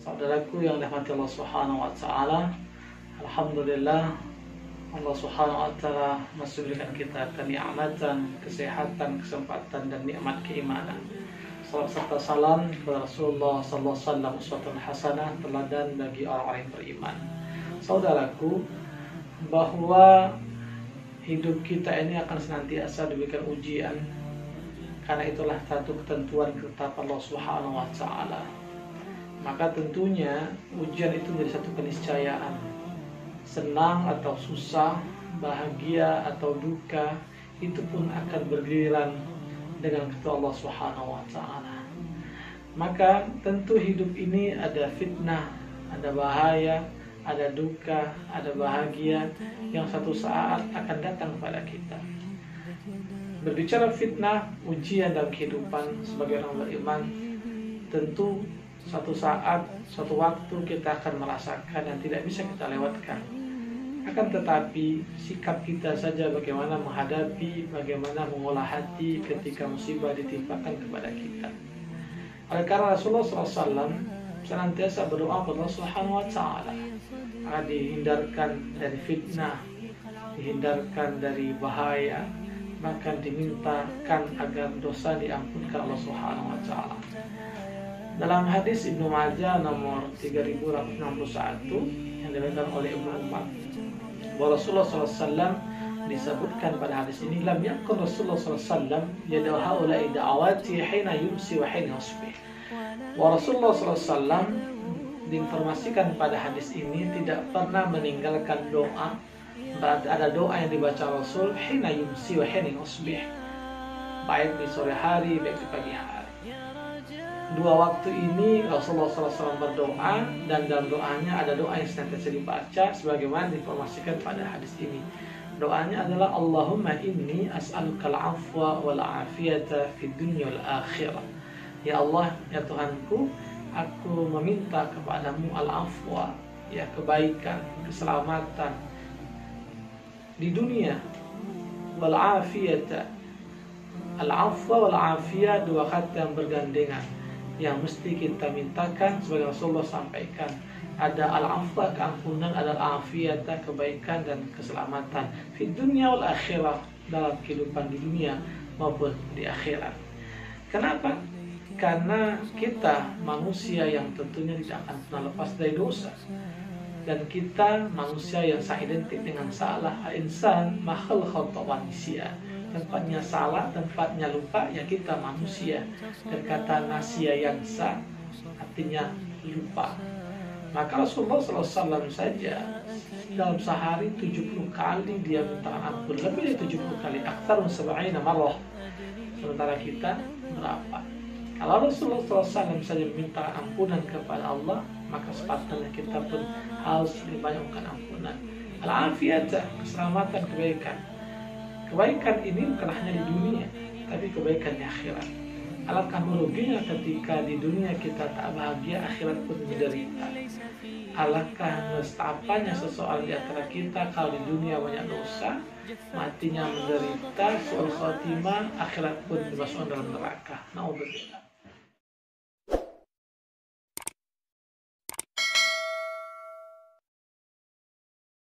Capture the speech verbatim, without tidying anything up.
Saudaraku yang dirahmati Allah Subhanahu wa taala, alhamdulillah Allah Subhanahu wa taala masih berikan kita kenikmatan, kesehatan, kesempatan dan nikmat keimanan. Salam serta salam kepada Rasulullah sallallahu alaihi wasallam, uswatun hasanah, teladan bagi orang-orang yang beriman. Saudaraku, bahwa hidup kita ini akan senantiasa diberikan ujian, karena itulah satu ketentuan ketetapan Allah Subhanahu wa taala. Maka tentunya ujian itu menjadi satu keniscayaan. Senang atau susah, bahagia atau duka, itu pun akan bergiliran dengan ketua Allah Subhanahu wa taala. Maka tentu hidup ini ada fitnah, ada bahaya, ada duka, ada bahagia yang satu saat akan datang kepada kita. Berbicara fitnah, ujian dalam kehidupan sebagai orang beriman, tentu suatu saat, suatu waktu kita akan merasakan dan tidak bisa kita lewatkan. Akan tetapi sikap kita saja bagaimana menghadapi, bagaimana mengolah hati ketika musibah ditimpakan kepada kita. Oleh karena Rasulullah shallallahu alaihi wasallam senantiasa berdoa kepada Allah Subhanahu wa taala agar dihindarkan dari fitnah, dihindarkan dari bahaya, maka dimintakan agar dosa diampunkan Allah Subhanahu wa taala. Dalam hadis Ibnu Majah nomor tiga ribu enam puluh satu yang diriwayatkan oleh Ibnu Majah, bahwa Rasulullah shallallahu alaihi wasallam disebutkan pada hadis ini, lam yakun Rasulullah shallallahu alaihi wasallam yad'u haula'i da'awati hina yumsi wa hina yusbih. Wa Rasulullah shallallahu alaihi wasallam diinformasikan pada hadis ini tidak pernah meninggalkan doa. Berarti ada doa yang dibaca Rasul hina yumsi wa hina yusbih, baik di sore hari, baik di pagi hari. Dua waktu ini Rasulullah shallallahu alaihi wasallam berdoa, dan dalam doanya ada doa yang senantiasa dibaca sebagaimana diinformasikan pada hadis ini. Doanya adalah Allahumma inni as'alukal afwa wal'afiyata fi dunya wal'akhirah. Ya Allah, ya Tuhanku, aku meminta kepadamu al-afwa, ya kebaikan, keselamatan di dunia, wal'afiyata. Al-afwa wal'afiyah dua kata yang bergandengan, yang mesti kita mintakan sebagai Rasulullah sampaikan. Ada al-afwa keampunan, ada al-afiyata kebaikan dan keselamatan fi dunya wal akhirah, dalam kehidupan di dunia maupun di akhirat. Kenapa? Karena kita manusia yang tentunya tidak akan pernah lepas dari dosa, dan kita manusia yang sangat identik dengan salah. Al-insan makhluk khata wa nisyan, tempatnya salah, tempatnya lupa, ya kita manusia. Dan kata nasya yansa artinya lupa. Maka Rasulullah shallallahu alaihi wasallam saja dalam sehari tujuh puluh kali dia minta ampun, lebih dari tujuh puluh kali, aktsarun sab'ina marrah. Sementara kita berapa? Kalau Rasulullah shallallahu alaihi wasallam saja minta ampunan kepada Allah, maka sepatutnya kita pun harus dibanyakan ampunan. Al-afiyata, keselamatan, kebaikan. Kebaikan ini bukan hanya di dunia, tapi kebaikan di akhirat. Alangkah meruginya ketika di dunia kita tak bahagia, akhirat pun menderita. Alangkah nestapanya seseorang di antara kita kalau di dunia banyak dosa, matinya menderita, su'ul khatimah, akhirat pun dimasukkan dalam neraka. Na'udzubillah.